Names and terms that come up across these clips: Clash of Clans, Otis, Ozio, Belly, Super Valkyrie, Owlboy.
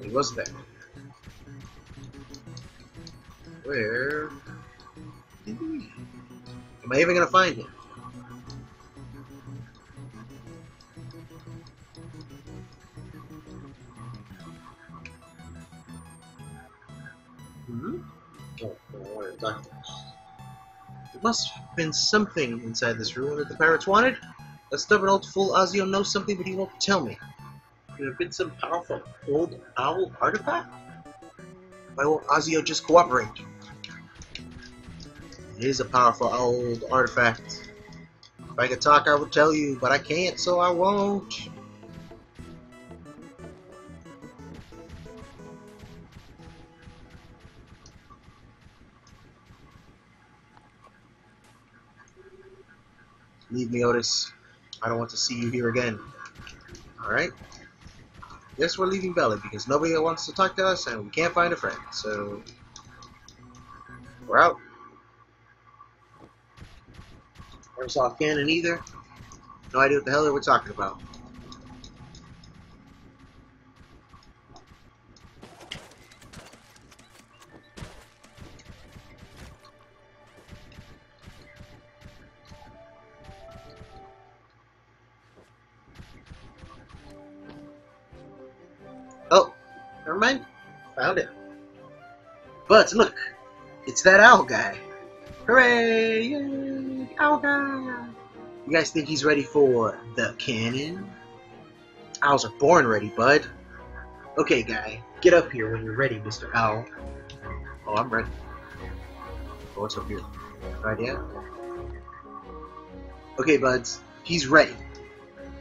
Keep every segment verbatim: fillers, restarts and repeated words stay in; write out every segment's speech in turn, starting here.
It was there. Where did we? Am I even gonna find him? Hmm? Oh, what are you talking about? There must have been something inside this room that the pirates wanted. That stubborn old fool Ozio knows something, but he won't tell me. Could it have been some powerful old owl artifact? Why won't Ozio just cooperate? It is a powerful old artifact. If I could talk, I would tell you, but I can't, so I won't. Leave me, Otis. I don't want to see you here again. Alright? Yes, we're leaving Belly because nobody wants to talk to us and we can't find a friend, so we're out. Never saw a cannon either. No idea what the hell they were talking about. Never mind, found it. But look, it's that owl guy. Hooray! Yay! Owl guy! You guys think he's ready for the cannon? Owls are born ready, bud. Okay, guy, get up here when you're ready, Mister Owl. Oh, I'm ready. Oh, what's up here? Right, yeah? Okay, buds, he's ready.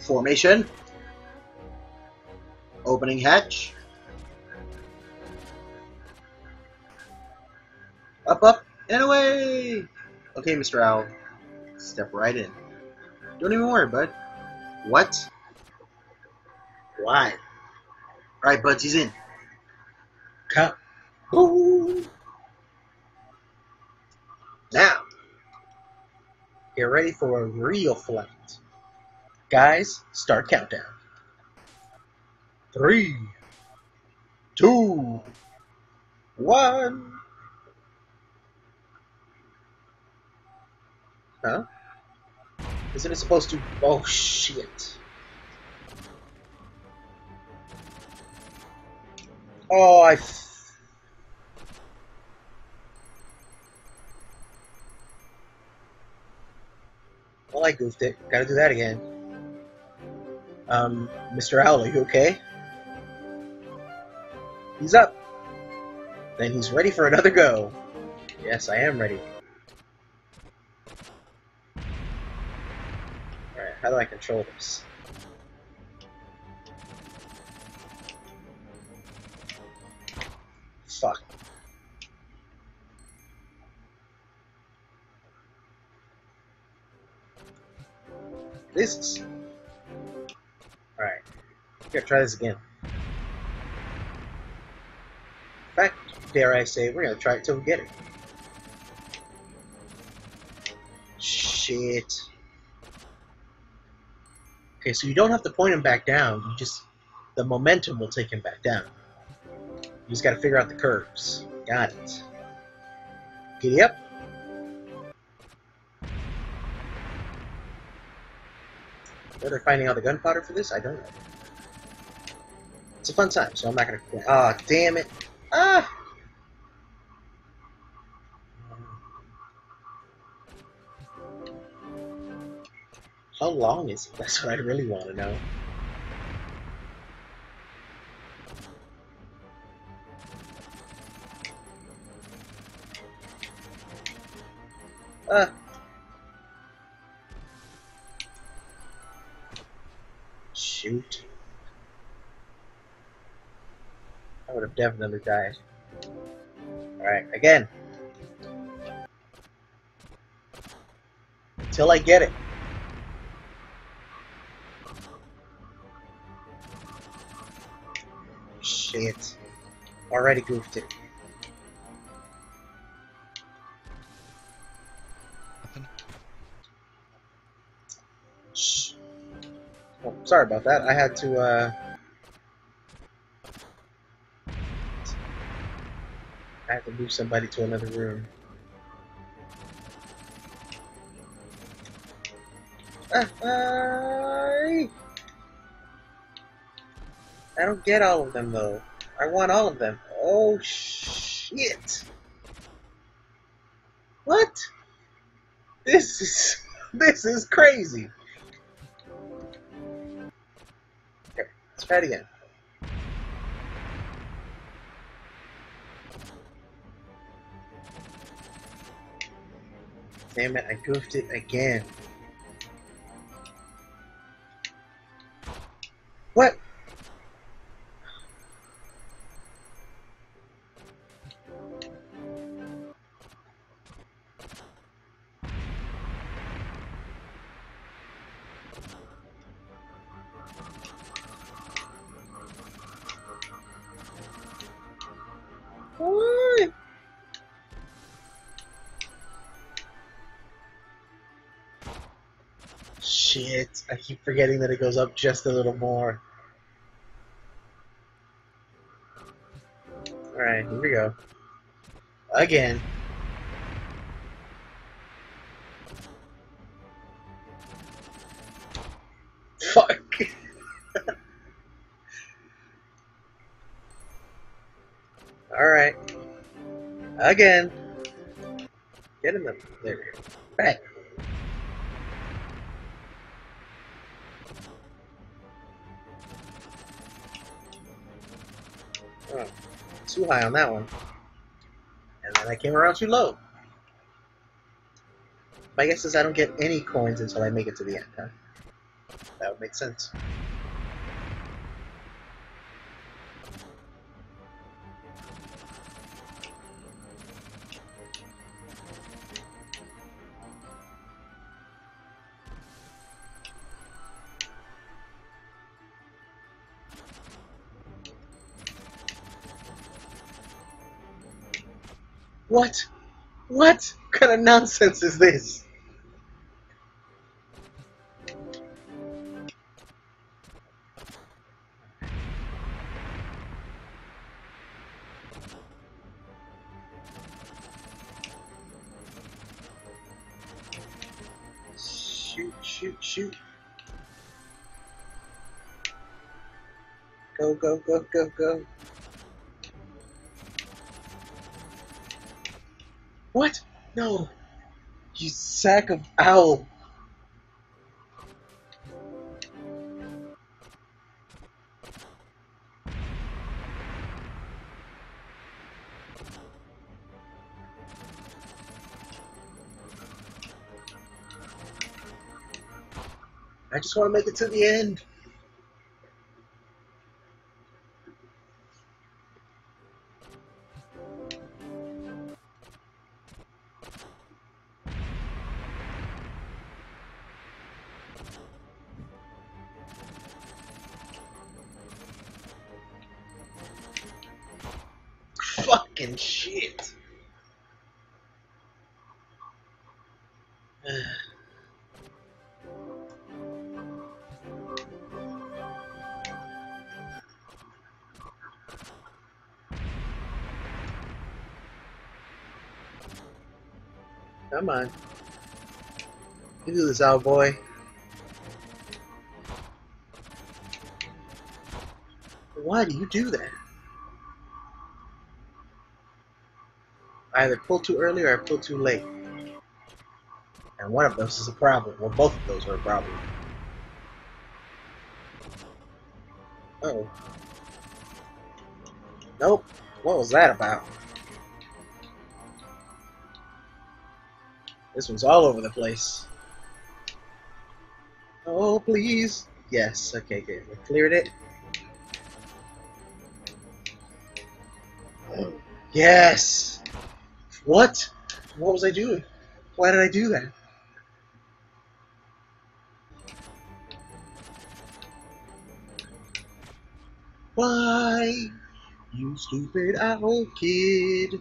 Formation. Opening hatch. Up, up, and away! Okay, Mister Owl. Step right in. Don't even worry, bud. What? Why? Alright, buds, he's in. Cut. Boom! Now, get ready for a real flight. Guys, start countdown. Three, two, one. Huh? Isn't it supposed to? Oh shit! Oh, I. F well, I goofed it. Gotta do that again. Um, Mister Owl, are you okay? He's up. Then he's ready for another go. Yes, I am ready. How do I control this? Fuck. This is... Alright. Here, try this again. In fact, dare I say, we're gonna try it till we get it. Shit. Okay, so you don't have to point him back down, you just, the momentum will take him back down. You just gotta figure out the curves. Got it. Giddy up. Where they're finding all the gunpowder for this, I don't know. It's a fun time, so I'm not gonna complain. Ah, damn it. Ah! How long is it? That's what I really want to know. Ah. Shoot. I would have definitely died. Alright, again. Until I get it. It already goofed it. Shh. Oh, sorry about that. I had to uh I have to move somebody to another room. Ah, I... I don't get all of them though. I want all of them. Oh shit! What? This is this is crazy. Here, let's try it again. Damn it! I goofed it again. What? What? Shit, I keep forgetting that it goes up just a little more. Alright, here we go. Again. Fuck. Alright. Again. Get in the... There we go. Back. Oh, too high on that one. And then I came around too low. My guess is I don't get any coins until I make it to the end, huh? That would make sense. What? What kind of nonsense is this? Shoot, shoot, shoot. Go, go, go, go, go. What? No! You sack of owl! I just want to make it to the end! Fucking shit. Come on. You do this, old boy. Why do you do that? I either pull too early or I pull too late. And one of those is a problem. Well, both of those are a problem. Uh-oh. Nope. What was that about? This one's all over the place. Oh, please. Yes. Okay, good. We cleared it. Yes! What? What was I doing? Why did I do that? Why? You stupid owl kid.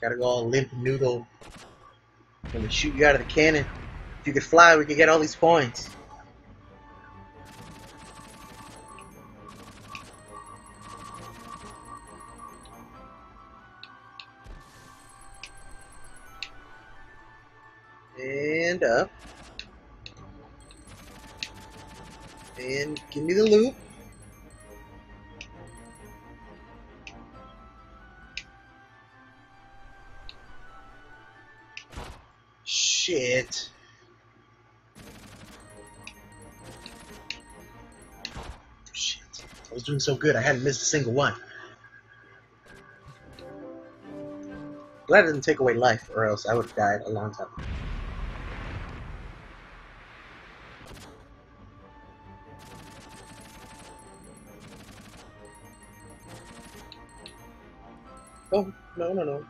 Gotta go all limp noodle. I'm gonna shoot you out of the cannon. If you could fly, we could get all these points. stand up. And give me the loop. Shit. Shit. I was doing so good, I hadn't missed a single one. Glad it didn't take away life, or else I would have died a long time ago. Oh, no, no, no.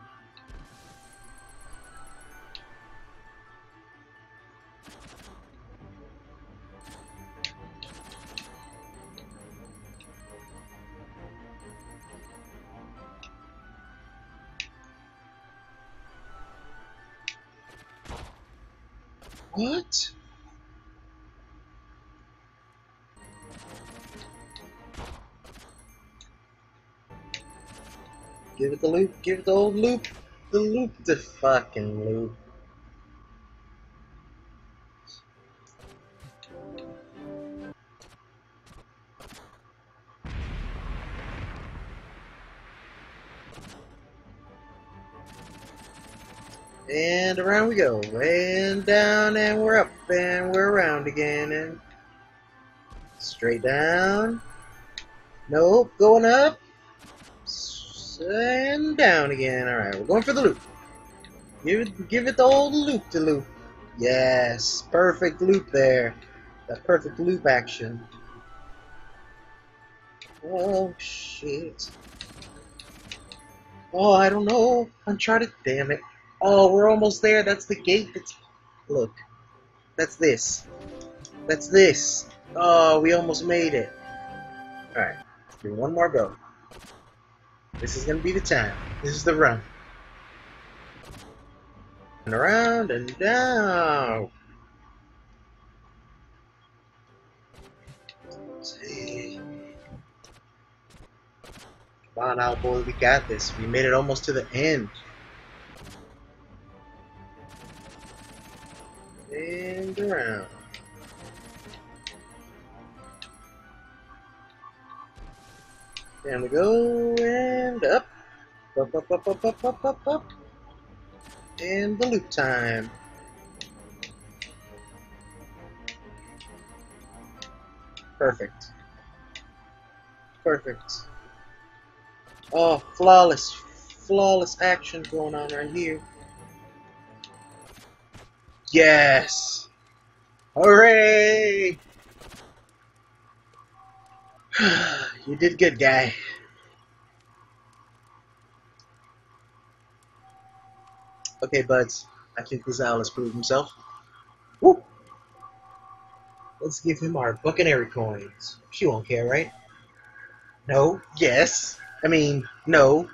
What? Give it the loop, give it the old loop, the loop, the fucking loop. And around we go, and down, and we're up, and we're around again, and straight down, nope, going up, and down again. Alright, we're going for the loop. Give it, give it the old loop to loop. Yes, perfect loop there. That perfect loop action. Oh, shit. Oh, I don't know. Uncharted, damn it. Oh, we're almost there. That's the gate. That's... Look. That's this. That's this. Oh, we almost made it. Alright, let's do one more go. This is gonna be the time. This is the run. And around and down. Let's see. Come on, owl boy, we got this. We made it almost to the end. And around. Down we go, and up, up, up, up, up, up, up, up, up, and the loop time. Perfect. Perfect. Oh, flawless, flawless action going on right here. Yes! Hooray! You did good, guy. Okay, buds. I think this owl has proved himself. Woo! Let's give him our Buccaneer coins. She won't care, right? No. Yes. I mean, no.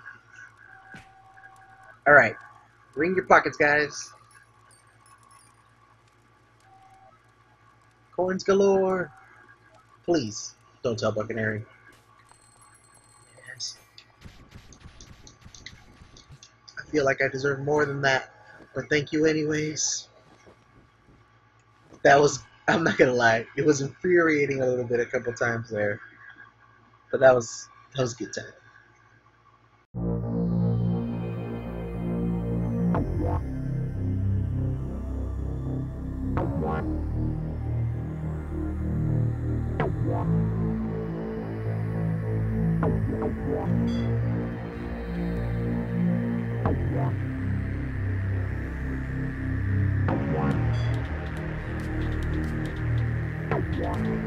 Alright. Ring your pockets, guys. Coins galore. Please. Don't tell Buccaneering. Yes. I feel like I deserve more than that, but thank you anyways. That was, I'm not gonna lie, it was infuriating a little bit a couple times there, but that was, that was a good time. Yeah.